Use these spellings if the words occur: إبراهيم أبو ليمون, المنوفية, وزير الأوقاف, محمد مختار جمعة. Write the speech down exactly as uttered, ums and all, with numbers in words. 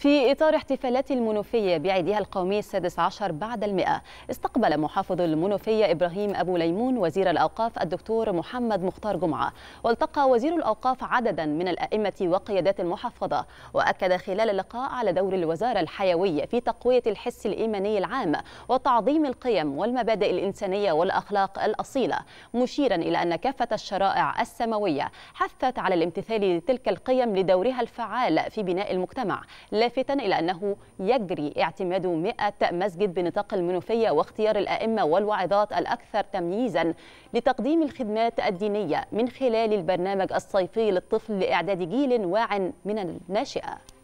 في إطار احتفالات المنوفية بعيدها القومي السادس عشر بعد المئة، استقبل محافظ المنوفية إبراهيم أبو ليمون وزير الأوقاف الدكتور محمد مختار جمعة، والتقى وزير الأوقاف عددا من الأئمة وقيادات المحافظة، وأكد خلال اللقاء على دور الوزارة الحيوية في تقوية الحس الإيماني العام وتعظيم القيم والمبادئ الإنسانية والأخلاق الأصيلة، مشيرا إلى أن كافة الشرائع السماوية حثت على الامتثال لتلك القيم لدورها الفعال في بناء المجتمع، لافتا إلى أنه يجري اعتماد مئة مسجد بنطاق المنوفية واختيار الأئمة والوعظات الأكثر تمييزا لتقديم الخدمات الدينية من خلال البرنامج الصيفي للطفل لإعداد جيل واع من الناشئة.